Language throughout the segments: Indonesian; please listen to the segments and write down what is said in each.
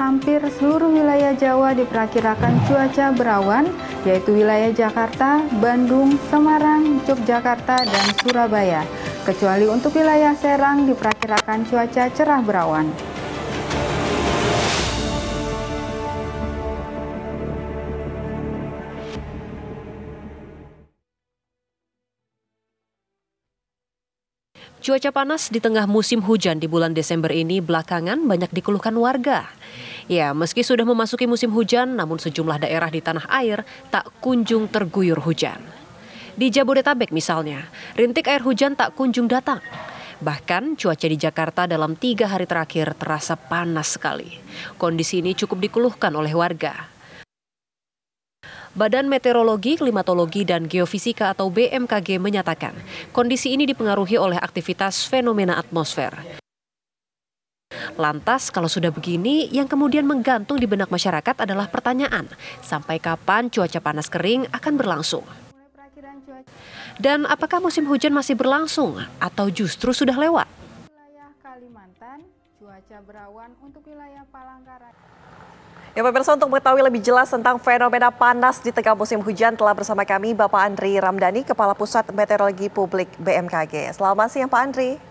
hampir seluruh wilayah Jawa diperkirakan cuaca berawan, yaitu wilayah Jakarta, Bandung, Semarang, Yogyakarta, dan Surabaya. Kecuali untuk wilayah Serang diperkirakan cuaca cerah berawan. Cuaca panas di tengah musim hujan di bulan Desember ini belakangan banyak dikeluhkan warga. Ya, meski sudah memasuki musim hujan, namun sejumlah daerah di tanah air tak kunjung terguyur hujan. Di Jabodetabek misalnya, rintik air hujan tak kunjung datang. Bahkan cuaca di Jakarta dalam 3 hari terakhir terasa panas sekali. Kondisi ini cukup dikeluhkan oleh warga. Badan Meteorologi, Klimatologi, dan Geofisika atau BMKG menyatakan kondisi ini dipengaruhi oleh aktivitas fenomena atmosfer. Lantas kalau sudah begini, yang kemudian menggantung di benak masyarakat adalah pertanyaan, sampai kapan cuaca panas kering akan berlangsung? Dan apakah musim hujan masih berlangsung atau justru sudah lewat? Wilayah Kalimantan, cuaca berawan untuk wilayah Palangkaraya. Ya pemirsa, untuk mengetahui lebih jelas tentang fenomena panas di tengah musim hujan telah bersama kami Bapak Andri Ramdhani, Kepala Pusat Meteorologi Publik BMKG. Selamat siang Pak Andri.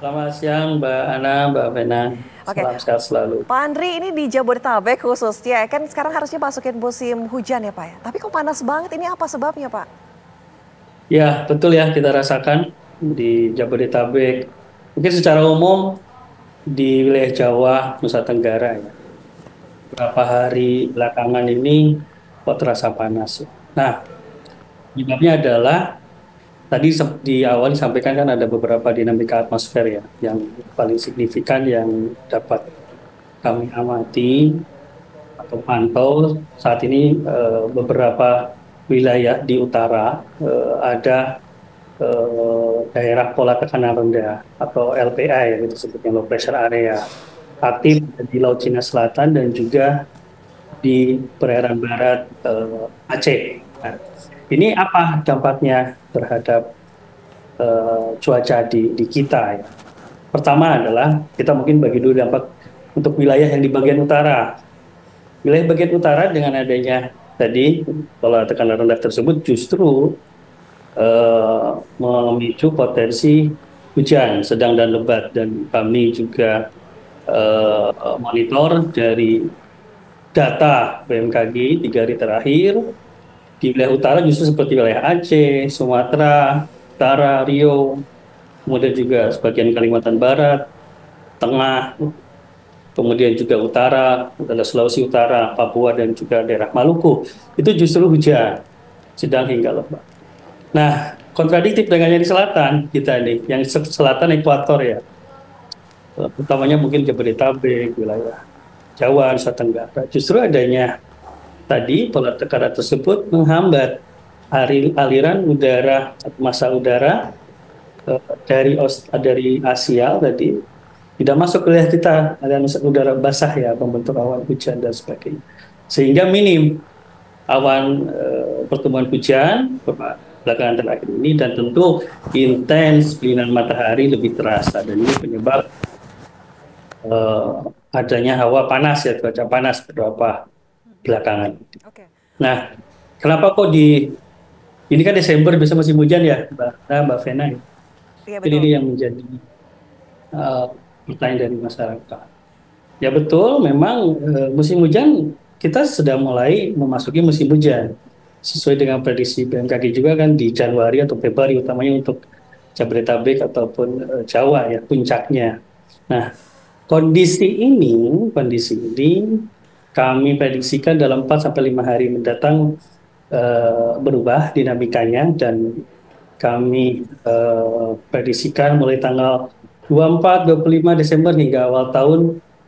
Selamat siang Mbak Ana, Mbak Vena. Oke. Selamat selalu. Pak Andri, ini di Jabodetabek khususnya kan sekarang harusnya masukin musim hujan ya Pak ya. Tapi kok panas banget, ini apa sebabnya Pak? Ya betul ya, kita rasakan di Jabodetabek. Mungkin secara umum di wilayah Jawa, Nusa Tenggara ya. Beberapa hari belakangan ini kok terasa panas. Nah, penyebabnya adalah tadi di awal disampaikan kan ada beberapa dinamika atmosfer ya, yang paling signifikan yang dapat kami amati atau pantau saat ini beberapa wilayah di utara ada daerah pola tekanan rendah atau LPA yang disebutnya low pressure area. Aktif di Laut Cina Selatan dan juga di perairan barat Aceh. Nah, ini apa dampaknya terhadap cuaca di kita? Ya? Pertama adalah kita mungkin bagi dulu dampak untuk wilayah yang di bagian utara. Wilayah bagian utara dengan adanya tadi pola tekanan rendah tersebut justru memicu potensi hujan sedang dan lebat, dan kami juga monitor dari data BMKG 3 hari terakhir di wilayah utara justru seperti wilayah Aceh, Sumatera, Utara, Riau, kemudian juga sebagian Kalimantan Barat, Tengah, kemudian juga Utara, Sulawesi Utara, Papua, dan juga daerah Maluku. Itu justru hujan sedang hingga lebat. Nah, kontradiktif dengan yang di selatan kita nih, yang selatan ekuator ya. Utamanya mungkin Jabodetabek, wilayah Jawa, Nusa Tenggara. Justru adanya tadi pola tekanan tersebut menghambat aliran udara, massa udara dari Asia tadi tidak masuk ke wilayah kita, aliran udara basah ya, pembentuk awan hujan dan sebagainya. Sehingga minim awan pertumbuhan hujan belakangan terakhir ini, dan tentu intens belinan matahari lebih terasa, dan ini penyebab adanya hawa panas ya, cuaca panas beberapa belakangan. Okay. Nah, kenapa kok ini kan Desember biasa musim hujan ya, Mbak Vena. Ya, betul. Ini yang menjadi pertanyaan dari masyarakat. Ya betul, memang musim hujan kita sedang mulai memasuki musim hujan. Sesuai dengan prediksi BMKG juga kan di Januari atau Februari, utamanya untuk Jabodetabek ataupun Jawa ya puncaknya. Nah, Kondisi ini kami prediksikan dalam 4-5 hari mendatang berubah dinamikanya, dan kami prediksikan mulai tanggal 24-25 Desember hingga awal tahun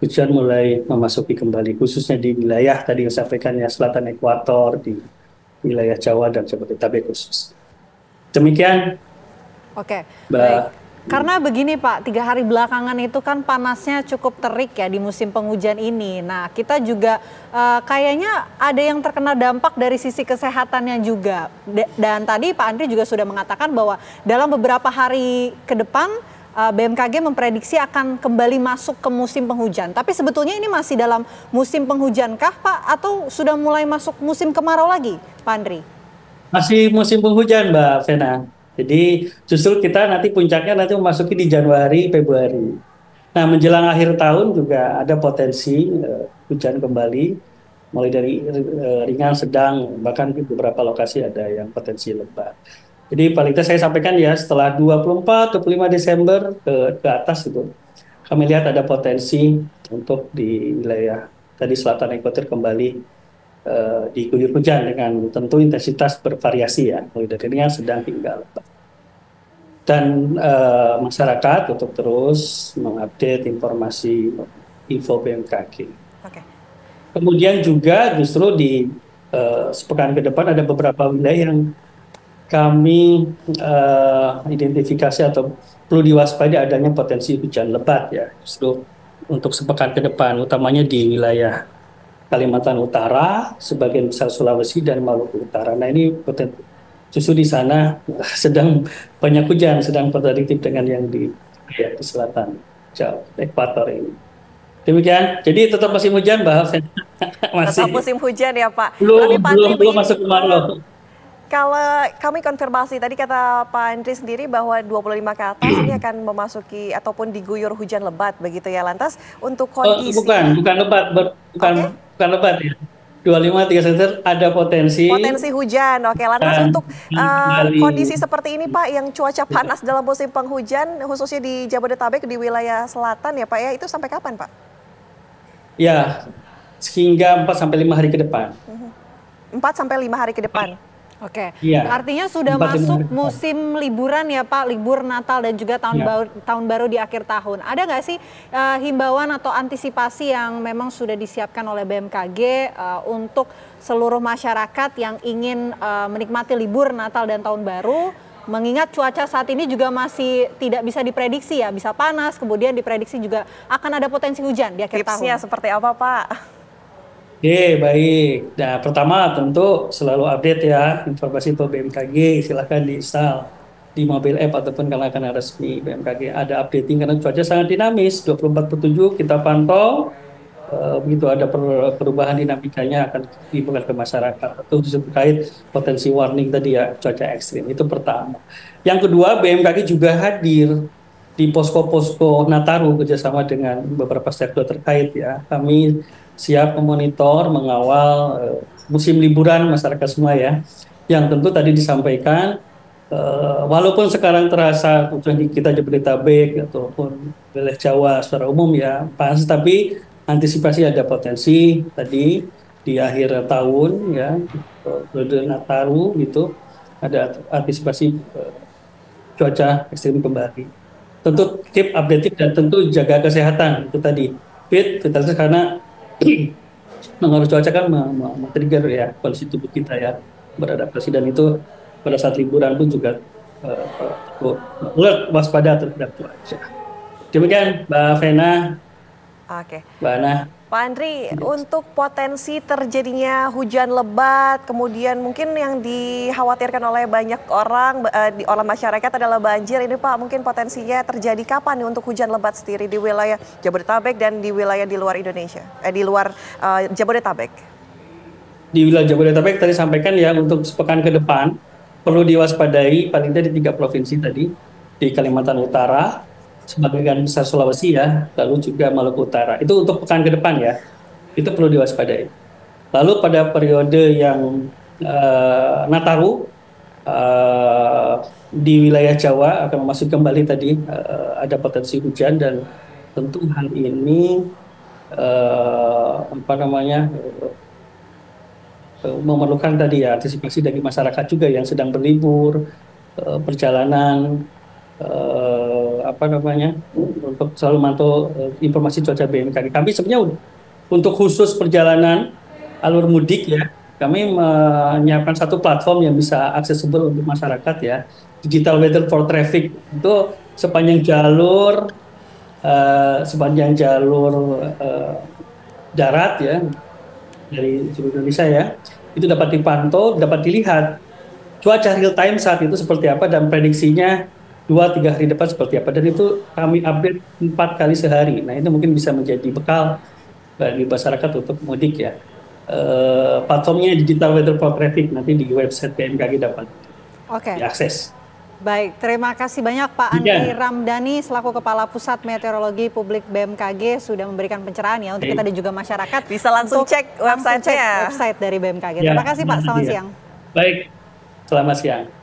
hujan mulai memasuki kembali, khususnya di wilayah tadi yang disampaikan ya, selatan ekuator, di wilayah Jawa dan Jabodetabek khusus. Demikian. Oke. Baik. Karena begini Pak, 3 hari belakangan itu kan panasnya cukup terik ya di musim penghujan ini. Nah, kita juga kayaknya ada yang terkena dampak dari sisi kesehatannya juga. Dan tadi Pak Andri juga sudah mengatakan bahwa dalam beberapa hari ke depan BMKG memprediksi akan kembali masuk ke musim penghujan. Tapi sebetulnya ini masih dalam musim penghujan kah, Pak? Atau sudah mulai masuk musim kemarau lagi, Pak Andri? Masih musim penghujan, Mbak Fena. Jadi justru kita nanti puncaknya nanti memasuki di Januari, Februari. Nah, menjelang akhir tahun juga ada potensi hujan kembali. Mulai dari ringan, sedang, bahkan di beberapa lokasi ada yang potensi lebat. Jadi paling tidak saya sampaikan ya, setelah 24-25 Desember ke atas itu, kami lihat ada potensi untuk di wilayah tadi selatan ekuator kembali diguyur hujan dengan tentu intensitas bervariasi ya, mulai dari ringan, sedang hingga lebat. Dan masyarakat untuk terus mengupdate informasi info BMKG. Oke. Kemudian juga justru di sepekan ke depan ada beberapa wilayah yang kami identifikasi atau perlu diwaspadai adanya potensi hujan lebat ya. Justru untuk sepekan ke depan, utamanya di wilayah Kalimantan Utara, sebagian besar Sulawesi dan Maluku Utara. Nah ini potensi justru di sana sedang banyak hujan, sedang kontradiktif dengan yang di selatan Jawa, ekuator ini. Demikian, jadi tetap musim hujan, Mbak. Masih. Tetap musim hujan ya, Pak. Belum masuk kemarau. Kalau kami konfirmasi, tadi kata Pak Andri sendiri bahwa 25 ke atas ini akan memasuki ataupun diguyur hujan lebat, begitu ya. Lantas untuk kondisi... Oh, bukan lebat, bukan lebat ya. 25-30 cm ada potensi. Potensi hujan, oke. Lantas untuk kondisi seperti ini, Pak, yang cuaca panas dalam musim penghujan, khususnya di Jabodetabek, di wilayah selatan ya, Pak, ya, itu sampai kapan, Pak? Ya, hingga 4-5 hari ke depan. 4-5 hari ke depan. Oke. Ya. Artinya sudah masuk musim liburan ya, Pak, libur Natal dan juga tahun baru di akhir tahun. Ada nggak sih himbauan atau antisipasi yang memang sudah disiapkan oleh BMKG untuk seluruh masyarakat yang ingin menikmati libur Natal dan tahun baru? Mengingat cuaca saat ini juga masih tidak bisa diprediksi ya, bisa panas, kemudian diprediksi juga akan ada potensi hujan di akhir tahun. Tipsnya seperti apa, Pak? Oke, baik. Nah, pertama tentu selalu update ya informasi info BMKG, silahkan di-install di mobile app ataupun karena akan resmi BMKG ada updating karena cuaca sangat dinamis, 24/7 kita pantau, begitu ada perubahan dinamikanya akan dibuka ke masyarakat. Itu terkait potensi warning tadi ya, cuaca ekstrim, itu pertama. Yang kedua, BMKG juga hadir di posko-posko Nataru kerjasama dengan beberapa stakeholder terkait ya. Kami siap memonitor, mengawal musim liburan masyarakat semua ya. Yang tentu tadi disampaikan, walaupun sekarang terasa kita Jabodetabek ataupun wilayah Jawa secara umum ya panas, tapi antisipasi ada potensi tadi di akhir tahun ya, periode Nataru gitu, ada antisipasi cuaca ekstrim kembali. Tentu keep updated dan tentu jaga kesehatan itu tadi. Fit terus karena mengaruh cuaca kan men-trigger ya kondisi tubuh kita ya beradaptasi, dan itu pada saat liburan pun juga alert waspada terhadap cuaca. Demikian Mbak Fena. Oke. Pak Andri, untuk potensi terjadinya hujan lebat, kemudian mungkin yang dikhawatirkan oleh banyak orang, oleh masyarakat adalah banjir. Ini Pak, mungkin potensinya terjadi kapan nih untuk hujan lebat sendiri di wilayah Jabodetabek dan di wilayah di luar Indonesia, di luar Jabodetabek? Di wilayah Jabodetabek tadi sampaikan ya, untuk sepekan ke depan perlu diwaspadai paling tidak di 3 provinsi tadi, di Kalimantan Utara, sebagian besar Sulawesi ya, lalu juga Maluku Utara. Itu untuk pekan ke depan ya, itu perlu diwaspadai. Lalu pada periode yang Nataru, di wilayah Jawa akan masuk kembali tadi, ada potensi hujan, dan tentu hal ini memerlukan tadi ya antisipasi dari masyarakat juga yang sedang berlibur, perjalanan, untuk selalu mantau informasi cuaca BMKG. Kami sebenarnya untuk khusus perjalanan alur mudik ya, kami menyiapkan satu platform yang bisa accessible untuk masyarakat ya, Digital Weather for Traffic. Itu sepanjang jalur darat ya dari seluruh Indonesia ya, itu dapat dipantau, dapat dilihat cuaca real time saat itu seperti apa dan prediksinya 2-3 hari depan seperti apa, dan itu kami update 4 kali sehari. Nah, itu mungkin bisa menjadi bekal bagi masyarakat untuk mudik ya. Platformnya Digital Weather Prographic, nanti di website BMKG dapat diakses. Baik, terima kasih banyak Pak Andri Ramdhani selaku Kepala Pusat Meteorologi Publik BMKG sudah memberikan pencerahan ya untuk kita dan juga masyarakat. Bisa langsung cek website dari BMKG. Terima kasih Pak, selamat siang. Baik, selamat siang.